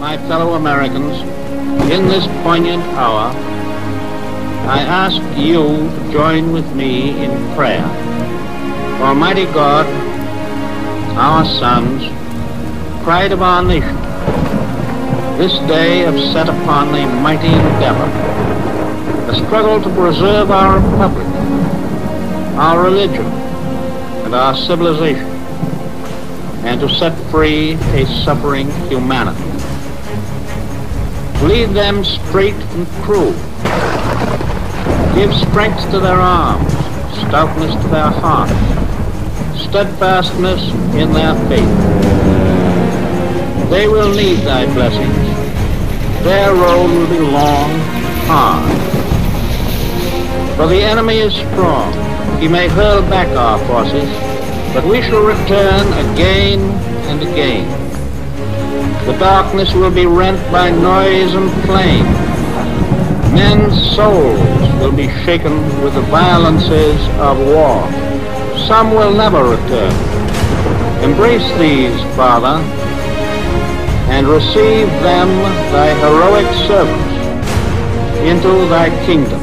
my fellow Americans, in this poignant hour, I ask you to join with me in prayer. Almighty God, our sons, pride of our nation, this day have set upon a mighty endeavor, a struggle to preserve our republic, our religion, and our civilization, and to set free a suffering humanity. Lead them straight and true. Give strength to their arms, stoutness to their hearts, steadfastness in their faith. They will need thy blessings. Their road will be long, hard. For the enemy is strong. He may hurl back our forces, but we shall return again and again. The darkness will be rent by noise and flame. Men's souls will be shaken with the violences of war. Some will never return. Embrace these, Father, and receive them, thy heroic servants, into thy kingdom,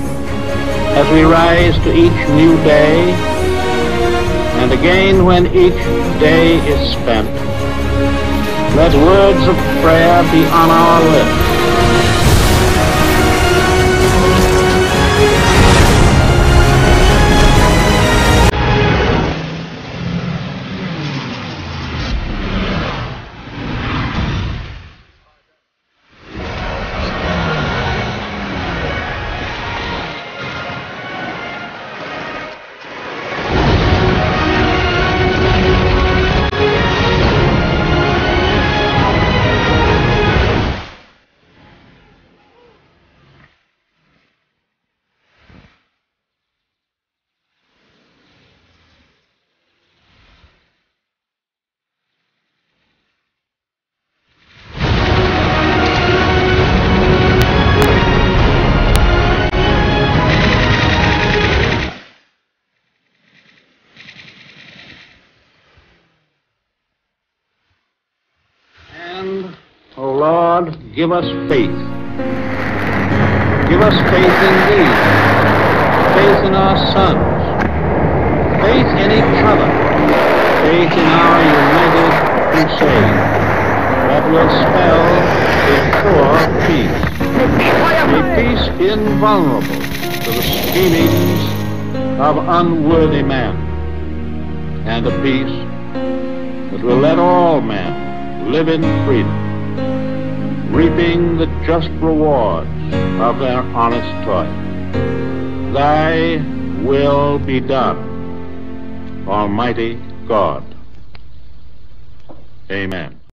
as we rise to each new day, and again when each day is spent. Let words of prayer be on our lips. Give us faith. Give us faith in thee, faith in our sons, faith in each other, faith in our united crusade that will spell a sure peace, a peace invulnerable to the schemings of unworthy men, and a peace that will let all men live in freedom, reaping the just rewards of their honest toil. Thy will be done, Almighty God. Amen.